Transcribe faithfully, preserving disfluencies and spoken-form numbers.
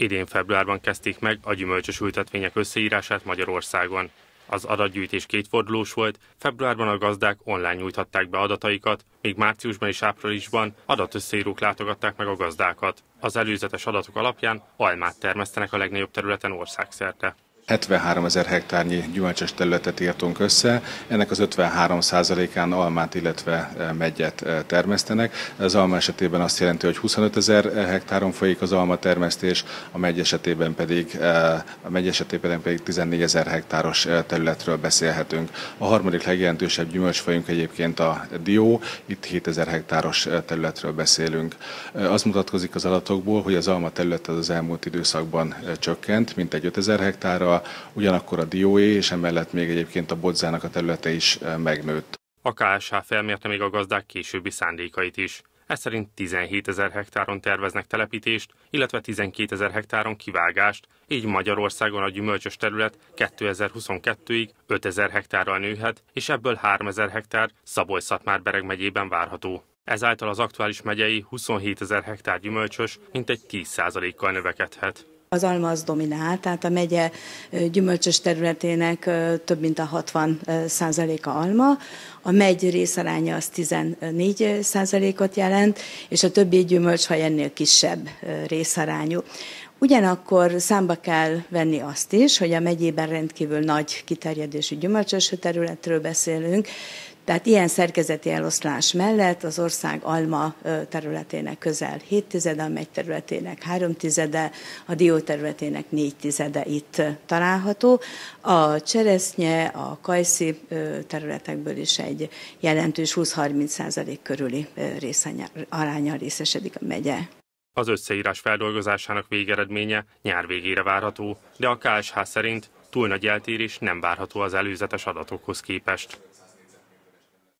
Idén februárban kezdték meg a gyümölcsös ültetvények összeírását Magyarországon. Az adatgyűjtés kétfordulós volt, februárban a gazdák online nyújthatták be adataikat, míg márciusban és áprilisban adatösszeírók látogatták meg a gazdákat. Az előzetes adatok alapján almát termesztenek a legnagyobb területen országszerte. hetvenháromezer hektárnyi gyümölcsös területet írtunk össze, ennek az ötvenhárom százalékán almát, illetve meggyet termesztenek. Az alma esetében azt jelenti, hogy huszonötezer hektáron folyik az alma termesztés, a megy esetében pedig, a megy esetében pedig tizennégyezer hektáros területről beszélhetünk. A harmadik legjelentősebb gyümölcsfajunk egyébként a dió, itt hétezer hektáros területről beszélünk. Az mutatkozik az adatokból, hogy az alma terület az, az elmúlt időszakban csökkent, mintegy ötezer hektárral, ugyanakkor a dióé és emellett még egyébként a bodzának a területe is megnőtt. A ká es há felmérte még a gazdák későbbi szándékait is. Ez szerint tizenhétezer hektáron terveznek telepítést, illetve tizenkétezer hektáron kivágást, így Magyarországon a gyümölcsös terület kétezer-huszonkettőig ötezer hektárral nőhet, és ebből háromezer hektár Szabolcs-Szatmár-Bereg megyében várható. Ezáltal az aktuális megyei huszonhétezer hektár gyümölcsös mintegy tíz százalékkal növekedhet. Az alma az dominál, tehát a megye gyümölcsös területének több mint a hatvan százaléka alma, a megy részaránya az tizennégy százalékot jelent, és a többi gyümölcsfaj ennél kisebb részarányú. Ugyanakkor számba kell venni azt is, hogy a megyében rendkívül nagy kiterjedésű gyümölcsös területről beszélünk, tehát ilyen szerkezeti eloszlás mellett az ország alma területének közel hét tizede, a megy területének három tizede, a dió területének négy tizede itt található. A cseresznye, a kajszi területekből is egy jelentős húsz-harminc százalék körüli aránya részesedik a megye. Az összeírás feldolgozásának végeredménye nyár végére várható, de a ká es há szerint túl nagy eltérés nem várható az előzetes adatokhoz képest.